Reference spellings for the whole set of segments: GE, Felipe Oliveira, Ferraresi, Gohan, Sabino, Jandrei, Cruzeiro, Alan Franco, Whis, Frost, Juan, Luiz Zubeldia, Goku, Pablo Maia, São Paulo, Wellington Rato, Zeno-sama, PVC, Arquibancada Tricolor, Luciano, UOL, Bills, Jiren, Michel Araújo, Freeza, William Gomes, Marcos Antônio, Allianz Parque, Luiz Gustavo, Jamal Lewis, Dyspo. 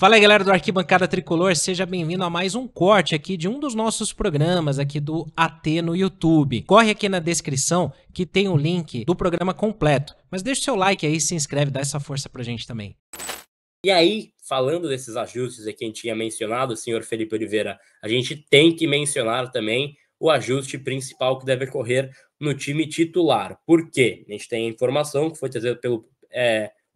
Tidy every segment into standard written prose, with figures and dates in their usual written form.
Fala aí, galera do Arquibancada Tricolor, seja bem-vindo a mais um corte aqui de um dos nossos programas aqui do AT no YouTube. Corre aqui na descrição que tem o link do programa completo, mas deixa o seu like aí, se inscreve, dá essa força pra gente também. E aí, falando desses ajustes aqui que a gente tinha mencionado, senhor Felipe Oliveira, a gente tem que mencionar também o ajuste principal que deve ocorrer no time titular. Por quê? A gente tem a informação que foi trazida pelo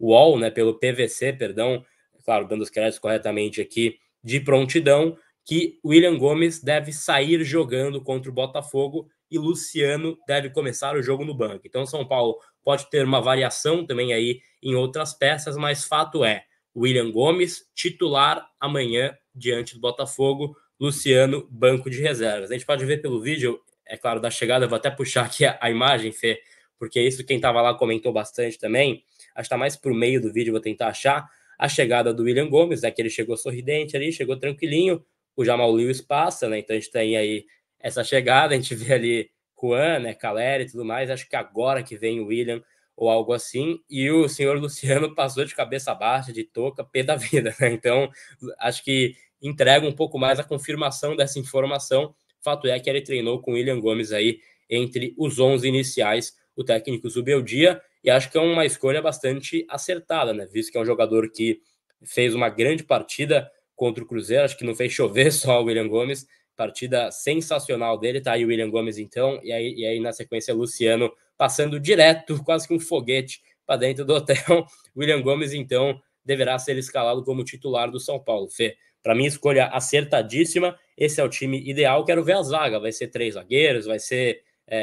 UOL, né, pelo PVC, perdão, claro, dando os créditos corretamente aqui, de prontidão, que William Gomes deve sair jogando contra o Botafogo e Luciano deve começar o jogo no banco. Então, São Paulo pode ter uma variação também aí em outras peças, mas fato é, William Gomes, titular amanhã diante do Botafogo, Luciano, banco de reservas. A gente pode ver pelo vídeo, é claro, da chegada, eu vou até puxar aqui a imagem, Fê, porque isso quem estava lá comentou bastante também, acho que tá mais pro meio do vídeo, vou tentar achar, a chegada do William Gomes, né, que ele chegou sorridente ali, chegou tranquilinho, o Jamal Lewis passa, né, então a gente tem aí essa chegada, a gente vê ali Juan, né, Caleri e tudo mais, acho que agora que vem o William ou algo assim, e o senhor Luciano passou de cabeça baixa, de touca, pé da vida, né, então acho que entrega um pouco mais a confirmação dessa informação, fato é que ele treinou com o William Gomes aí entre os 11 iniciais, o técnico Zubeldia, e acho que é uma escolha bastante acertada, né? Visto que é um jogador que fez uma grande partida contra o Cruzeiro, acho que não fez chover só o William Gomes, partida sensacional dele, tá aí o William Gomes então, e aí na sequência Luciano passando direto, quase que um foguete para dentro do hotel, William Gomes então deverá ser escalado como titular do São Paulo, Fê. Para mim, escolha acertadíssima, esse é o time ideal, quero ver a zaga, vai ser 3 zagueiros, vai ser,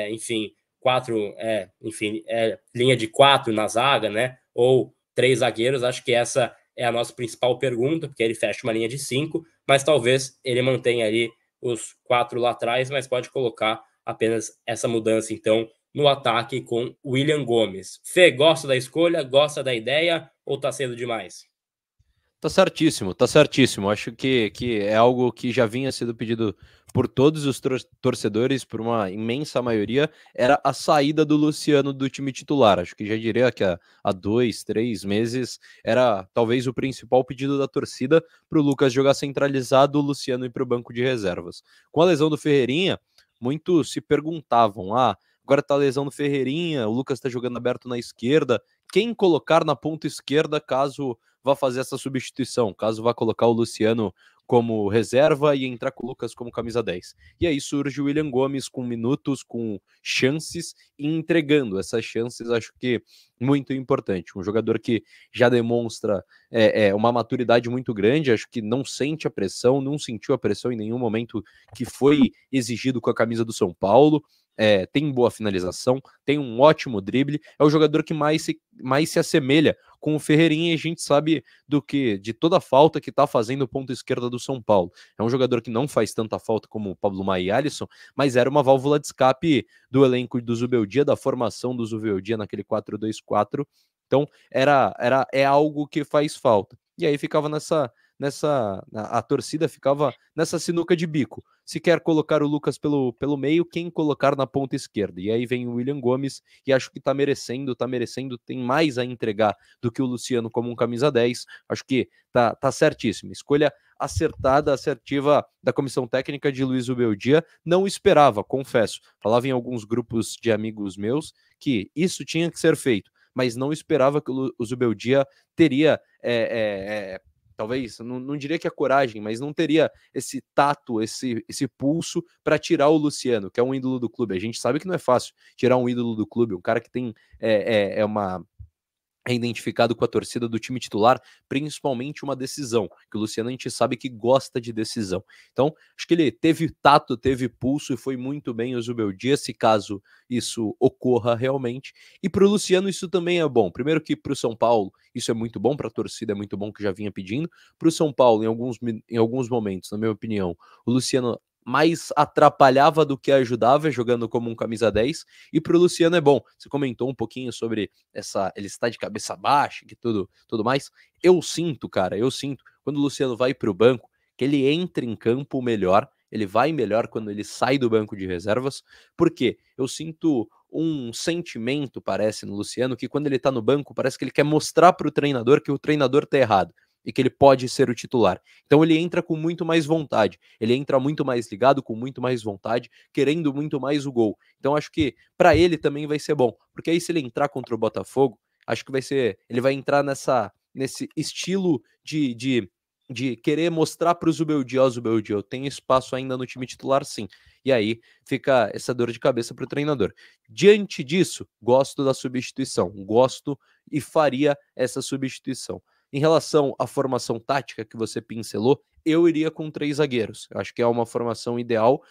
enfim... linha de 4 na zaga, né, ou 3 zagueiros, acho que essa é a nossa principal pergunta, porque ele fecha uma linha de 5, mas talvez ele mantenha ali os 4 lá atrás, mas pode colocar apenas essa mudança, então, no ataque com William Gomes. Fê, gosta da escolha, gosta da ideia, ou tá cedo demais? Tá certíssimo, tá certíssimo. Acho que é algo que já vinha sendo pedido por todos os torcedores, por uma imensa maioria, era a saída do Luciano do time titular. Acho que já diria que há 2, 3 meses era talvez o principal pedido da torcida para o Lucas jogar centralizado, o Luciano ir para o banco de reservas. Com a lesão do Ferreirinha, muitos se perguntavam, agora tá a lesão do Ferreirinha, o Lucas tá jogando aberto na esquerda, quem colocar na ponta esquerda caso... vá fazer essa substituição, caso vá colocar o Luciano como reserva e entrar com o Lucas como camisa 10. E aí surge o William Gomes com minutos, com chances, e entregando essas chances, acho que muito importante. Um jogador que já demonstra uma maturidade muito grande, acho que não sente a pressão, não sentiu a pressão em nenhum momento que foi exigido com a camisa do São Paulo. Tem boa finalização, tem um ótimo drible, é o jogador que mais se assemelha com o Ferreirinha e a gente sabe de toda a falta que está fazendo o ponto esquerda do São Paulo. É um jogador que não faz tanta falta como o Pablo Maia e Alisson, mas era uma válvula de escape do elenco do Zubeldia, da formação do Zubeldia naquele 4-2-4, então é algo que faz falta. E aí ficava a torcida ficava nessa sinuca de bico. Se quer colocar o Lucas pelo meio, quem colocar na ponta esquerda? E aí vem o William Gomes, e acho que tá merecendo, tem mais a entregar do que o Luciano como um camisa 10. Acho que tá certíssimo. Escolha acertada, assertiva da comissão técnica de Luiz Zubeldia. Não esperava, confesso. Falava em alguns grupos de amigos meus que isso tinha que ser feito, mas não esperava que o Zubeldia teria... talvez, não diria que a coragem, mas não teria esse tato, esse pulso para tirar o Luciano, que é um ídolo do clube. A gente sabe que não é fácil tirar um ídolo do clube, um cara que tem é identificado com a torcida do time titular, principalmente uma decisão, que o Luciano a gente sabe que gosta de decisão. Então, acho que ele teve tato, teve pulso e foi muito bem o Zubeldia, se caso isso ocorra realmente. E para o Luciano isso também é bom. Primeiro que para o São Paulo isso é muito bom, para a torcida é muito bom, que já vinha pedindo. Para o São Paulo, em alguns momentos, na minha opinião, o Luciano mais atrapalhava do que ajudava, jogando como um camisa 10, e para o Luciano é bom. Você comentou um pouquinho sobre ele está de cabeça baixa e tudo mais. Eu sinto, quando o Luciano vai para o banco, que ele entra em campo melhor, ele vai melhor quando ele sai do banco de reservas, porque eu sinto um sentimento, parece, no Luciano, que quando ele está no banco, parece que ele quer mostrar para o treinador que o treinador está errado. e que ele pode ser o titular. Então ele entra com muito mais vontade, ele entra muito mais ligado, com muito mais vontade, querendo muito mais o gol. Então acho que para ele também vai ser bom, porque aí se ele entrar contra o Botafogo, acho que vai ser, ele vai entrar nesse estilo de querer mostrar para o Zubeldia, eu tenho espaço ainda no time titular, sim. E aí fica essa dor de cabeça para o treinador. Diante disso, gosto da substituição, gosto e faria essa substituição. Em relação à formação tática que você pincelou, eu iria com 3 zagueiros. Eu acho que é uma formação ideal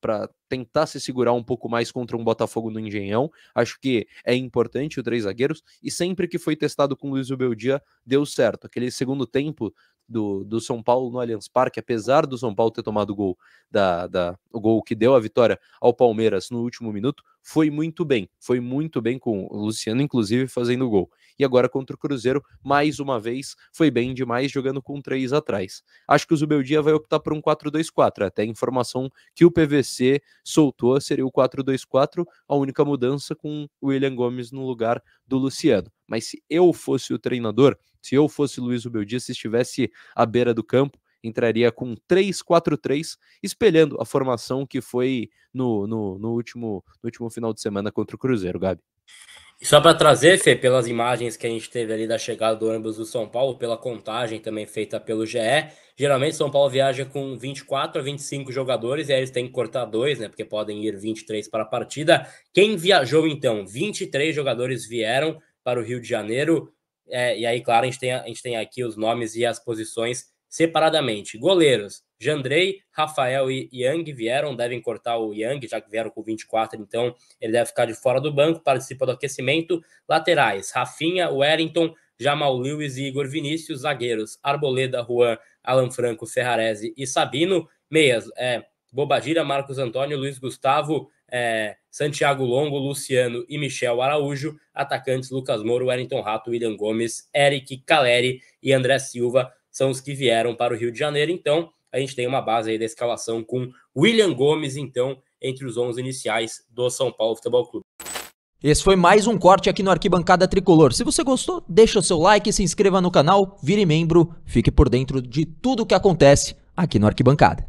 para tentar se segurar um pouco mais contra um Botafogo no Engenhão. Acho que é importante o 3 zagueiros. E sempre que foi testado com o Luiz Zubeldia, deu certo. Aquele segundo tempo do São Paulo no Allianz Parque, apesar do São Paulo ter tomado o gol, o gol que deu a vitória ao Palmeiras no último minuto, foi muito bem com o Luciano, inclusive, fazendo o gol. E agora contra o Cruzeiro, mais uma vez, foi bem demais, jogando com 3 atrás. Acho que o Zubeldia vai optar por um 4-2-4, até a informação que o PVC soltou seria o 4-2-4, a única mudança com o William Gomes no lugar do Luciano. Mas se eu fosse o treinador, se eu fosse Luiz Zubeldia, se estivesse à beira do campo, entraria com 3-4-3, espelhando a formação que foi no último final de semana contra o Cruzeiro, Gabi. E só para trazer, Fê, pelas imagens que a gente teve ali da chegada do ônibus do São Paulo, pela contagem também feita pelo GE, geralmente São Paulo viaja com 24 a 25 jogadores e aí eles têm que cortar 2, né? Porque podem ir 23 para a partida. Quem viajou então? 23 jogadores vieram para o Rio de Janeiro. E aí, claro, a gente tem aqui os nomes e as posições separadamente. Goleiros, Jandrei, Rafael e Yang vieram, devem cortar o Yang, já que vieram com 24, então ele deve ficar de fora do banco, participa do aquecimento. Laterais, Rafinha, Wellington, Jamal Lewis e Igor Vinícius. Zagueiros, Arboleda, Juan, Alan Franco, Ferraresi e Sabino. Meias, Bobadilla, Marcos Antônio, Luiz Gustavo, Santiago Longo, Luciano e Michel Araújo. Atacantes, Lucas Moura, Wellington Rato, William Gomes, Eric, Caleri e André Silva são os que vieram para o Rio de Janeiro. Então, a gente tem uma base aí da escalação com William Gomes, então, entre os 11 iniciais do São Paulo Futebol Clube. Esse foi mais um corte aqui no Arquibancada Tricolor. Se você gostou, deixa o seu like, se inscreva no canal, vire membro, fique por dentro de tudo o que acontece aqui no Arquibancada.